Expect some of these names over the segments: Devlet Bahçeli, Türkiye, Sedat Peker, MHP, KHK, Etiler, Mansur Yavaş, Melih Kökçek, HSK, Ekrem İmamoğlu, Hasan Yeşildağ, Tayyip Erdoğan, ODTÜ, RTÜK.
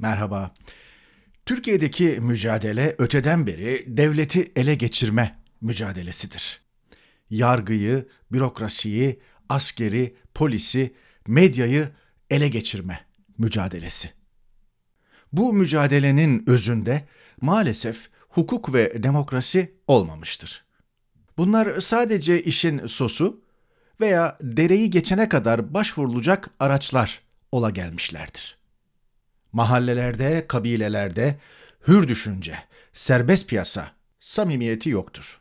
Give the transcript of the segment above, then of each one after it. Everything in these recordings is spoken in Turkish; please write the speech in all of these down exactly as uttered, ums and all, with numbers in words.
Merhaba. Türkiye'deki mücadele öteden beri devleti ele geçirme mücadelesidir. Yargıyı, bürokrasiyi, askeri, polisi, medyayı ele geçirme mücadelesi. Bu mücadelenin özünde maalesef hukuk ve demokrasi olmamıştır. Bunlar sadece işin sosu veya dereyi geçene kadar başvurulacak araçlar ola gelmişlerdir. Mahallelerde, kabilelerde hür düşünce, serbest piyasa samimiyeti yoktur.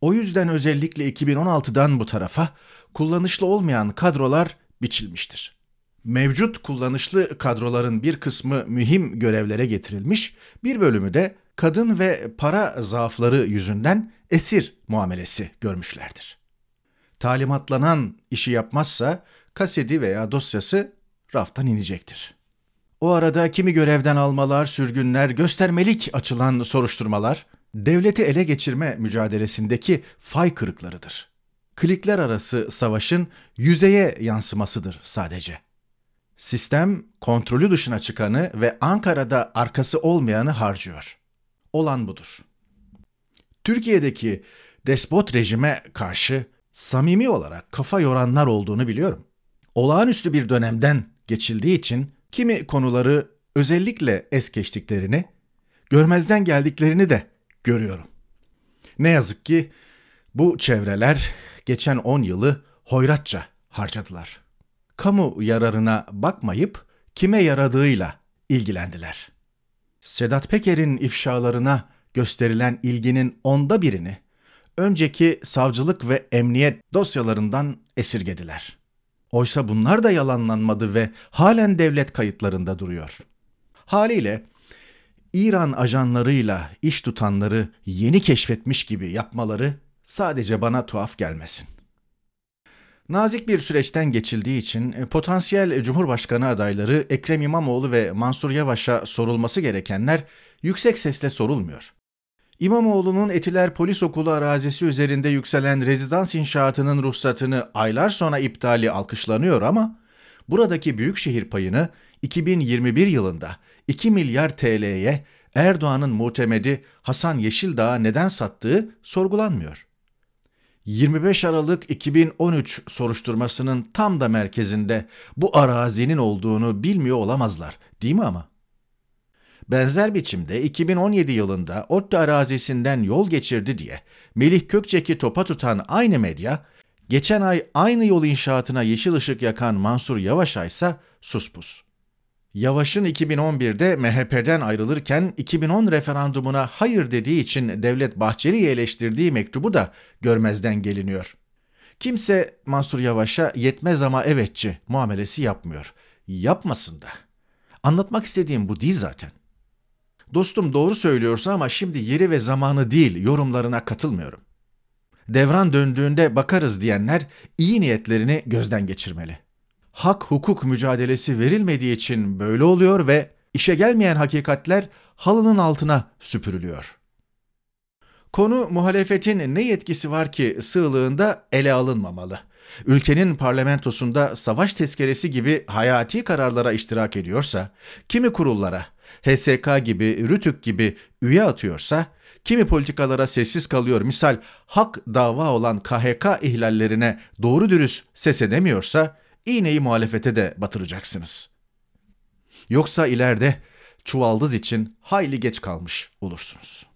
O yüzden özellikle iki bin on altıdan bu tarafa kullanışlı olmayan kadrolar biçilmiştir. Mevcut kullanışlı kadroların bir kısmı mühim görevlere getirilmiş, bir bölümü de kadın ve para zaafları yüzünden esir muamelesi görmüşlerdir. Talimatlanan işi yapmazsa kaseti veya dosyası raftan inecektir. O arada kimi görevden almalar, sürgünler, göstermelik açılan soruşturmalar, devleti ele geçirme mücadelesindeki fay kırıklarıdır. Klikler arası savaşın yüzeye yansımasıdır sadece. Sistem kontrolü dışına çıkanı ve Ankara'da arkası olmayanı harcıyor. Olan budur. Türkiye'deki despot rejime karşı samimi olarak kafa yoranlar olduğunu biliyorum. Olağanüstü bir dönemden geçildiği için kimi konuları özellikle es geçtiklerini, görmezden geldiklerini de görüyorum. Ne yazık ki bu çevreler geçen on yılı hoyratça harcadılar. Kamu yararına bakmayıp kime yaradığıyla ilgilendiler. Sedat Peker'in ifşalarına gösterilen ilginin onda birini önceki savcılık ve emniyet dosyalarından esirgediler. Oysa bunlar da yalanlanmadı ve halen devlet kayıtlarında duruyor. Haliyle İran ajanlarıyla iş tutanları yeni keşfetmiş gibi yapmaları sadece bana tuhaf gelmesin. Nazik bir süreçten geçildiği için potansiyel Cumhurbaşkanı adayları Ekrem İmamoğlu ve Mansur Yavaş'a sorulması gerekenler yüksek sesle sorulmuyor. İmamoğlu'nun Etiler Polis Okulu arazisi üzerinde yükselen rezidans inşaatının ruhsatını aylar sonra iptali alkışlanıyor ama buradaki büyükşehir payını iki bin yirmi bir yılında iki milyar T L'ye Erdoğan'ın muhtemedi Hasan Yeşildağ'a neden sattığı sorgulanmıyor. yirmi beş Aralık iki bin on üç soruşturmasının tam da merkezinde bu arazinin olduğunu bilmiyor olamazlar, değil mi ama? Benzer biçimde iki bin on yedi yılında ODTÜ arazisinden yol geçirdi diye Melih Kökçek'i topa tutan aynı medya, geçen ay aynı yol inşaatına yeşil ışık yakan Mansur Yavaş'a ise suspus. Yavaş'ın iki bin on birde M H P'den ayrılırken iki bin on referandumuna hayır dediği için Devlet Bahçeli'yi eleştirdiği mektubu da görmezden geliniyor. Kimse Mansur Yavaş'a yetmez ama evetçi muamelesi yapmıyor. Yapmasın da. Anlatmak istediğim bu değil zaten. Dostum doğru söylüyorsa ama şimdi yeri ve zamanı değil, yorumlarına katılmıyorum. Devran döndüğünde bakarız diyenler iyi niyetlerini gözden geçirmeli. Hak hukuk mücadelesi verilmediği için böyle oluyor ve işe gelmeyen hakikatler halının altına süpürülüyor. Konu muhalefetin ne yetkisi var ki sığlığında ele alınmamalı. Ülkenin parlamentosunda savaş tezkeresi gibi hayati kararlara iştirak ediyorsa, kimi kurullara, H S K gibi, RTÜK gibi üye atıyorsa, kimi politikalara sessiz kalıyor, misal hak dava olan K H K ihlallerine doğru dürüst ses edemiyorsa, iğneyi muhalefete de batıracaksınız. Yoksa ileride çuvaldız için hayli geç kalmış olursunuz.